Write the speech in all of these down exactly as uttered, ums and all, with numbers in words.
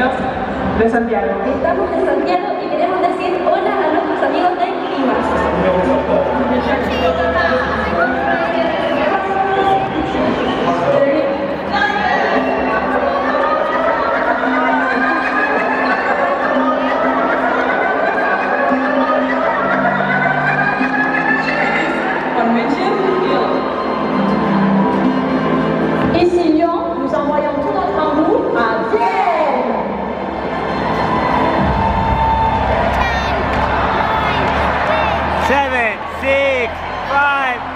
amigos de Santiago. Estamos en Santiago y queremos decir hola a nuestros amigos de Clima. Seven, six, five.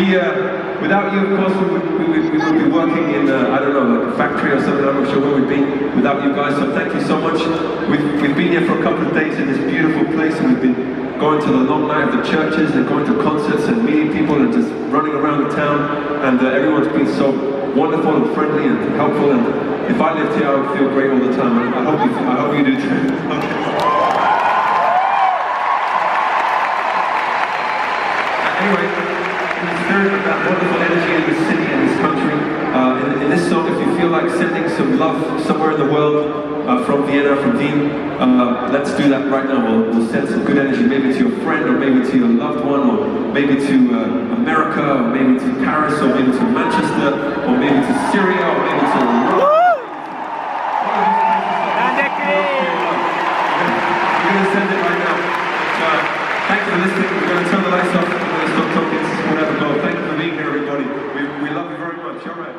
We, uh, Without you, of course, we would, we would, we would be working in, uh, I don't know, like a factory or something. I'm not sure where we'd be without you guys. So thank you so much. We've, we've been here for a couple of days in this beautiful place, and we've been going to the long night of the churches and going to concerts and meeting people and just running around the town. And uh, everyone's been so wonderful and friendly and helpful. And if I lived here, I would feel great all the time. And I hope you, I hope you do too. Okay. Anyway, in the spirit of that wonderful energy in this city and this country, uh, in, in this song, if you feel like sending some love somewhere in the world, uh, from Vienna, from Wien, uh, let's do that right now. We'll, we'll send some good energy, maybe to your friend, or maybe to your loved one, or maybe to uh, America, or maybe to Paris, or maybe to Manchester, or maybe to Syria, or maybe to... Woo! We're going to send it right now. Uh, thanks for listening. We're going to turn the lights off. Thank you for being here, everybody. We, we love you very much. All right.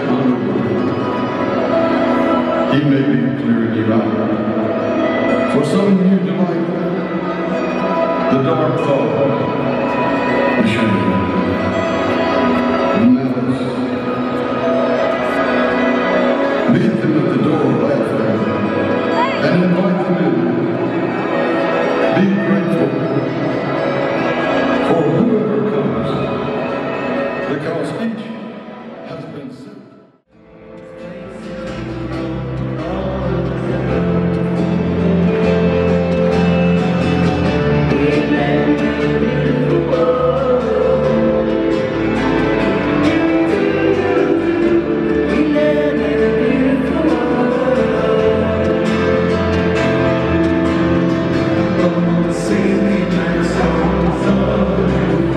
He may be clearing you out. For some new delight, the dark thought, the shame, malice. Meet them at the door, laugh at them, and invite them in. Be grateful for whoever comes, because each has been sent. Sing me my songs of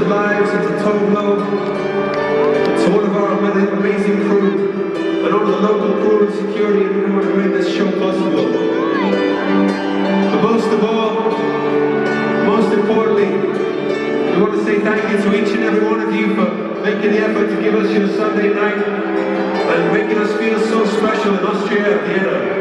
their lives into Toblo, to all of our amazing crew, and all of the local crew and security and everyone who made this show possible. But most of all, most importantly, we want to say thank you to each and every one of you for making the effort to give us your Sunday night and making us feel so special in Austria and Vienna.